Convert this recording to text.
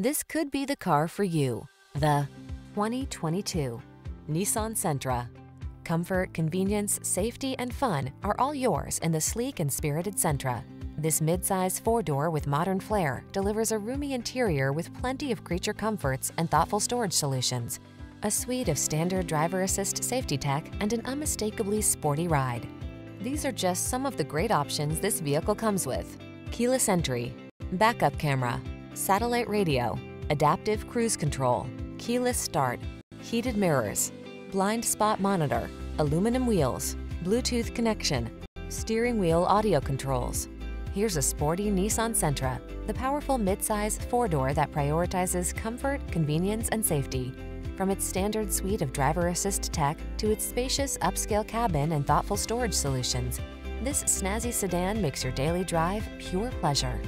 This could be the car for you. The 2022 Nissan Sentra. Comfort, convenience, safety, and fun are all yours in the sleek and spirited Sentra. This midsize four-door with modern flair delivers a roomy interior with plenty of creature comforts and thoughtful storage solutions, a suite of standard driver assist safety tech, and an unmistakably sporty ride. These are just some of the great options this vehicle comes with: keyless entry, backup camera, satellite radio, adaptive cruise control, keyless start, heated mirrors, blind spot monitor, aluminum wheels, Bluetooth connection, steering wheel audio controls. Here's a sporty Nissan Sentra, the powerful midsize four-door that prioritizes comfort, convenience, and safety. From its standard suite of driver assist tech to its spacious upscale cabin and thoughtful storage solutions, this snazzy sedan makes your daily drive pure pleasure.